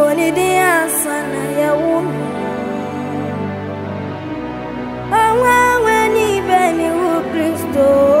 بولديا صنع يوم أواني بني وكريستو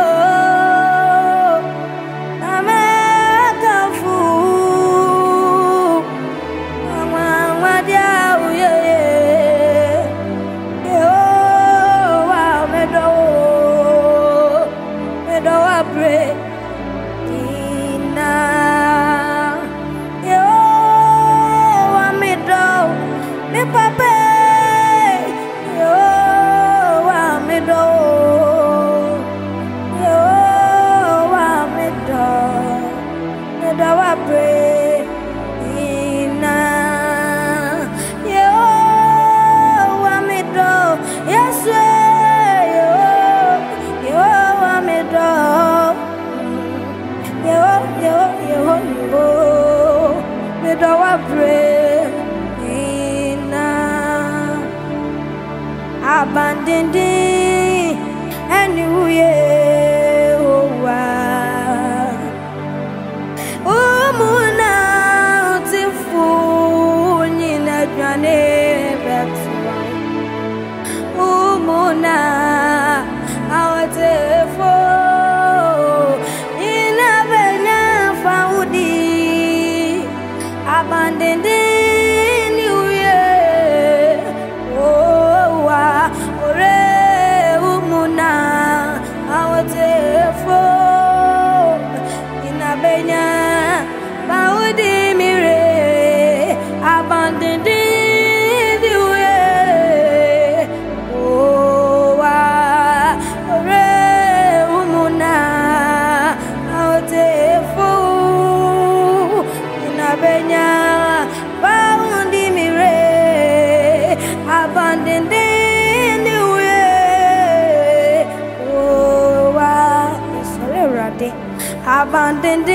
dindi aniuye owa umuna tifu nyina jane betsu umuna awatefo ina bena faudi abandende abandoned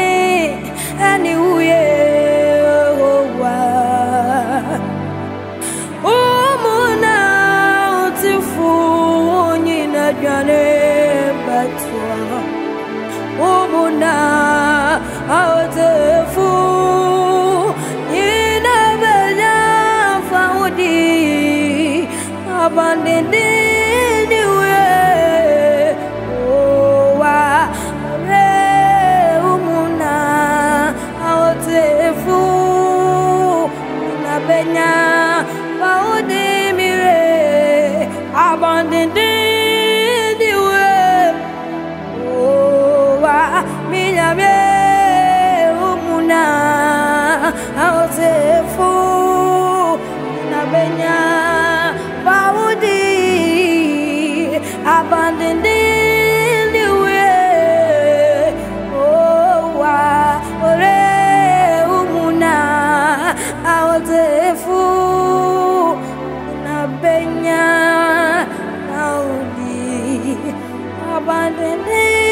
anywhere oh mona tifu nyina jane batwa oh mona tifu nyina bana faudi abandoned abandoned in the way oh wa ore umuna awatefu na benya audi abandoned.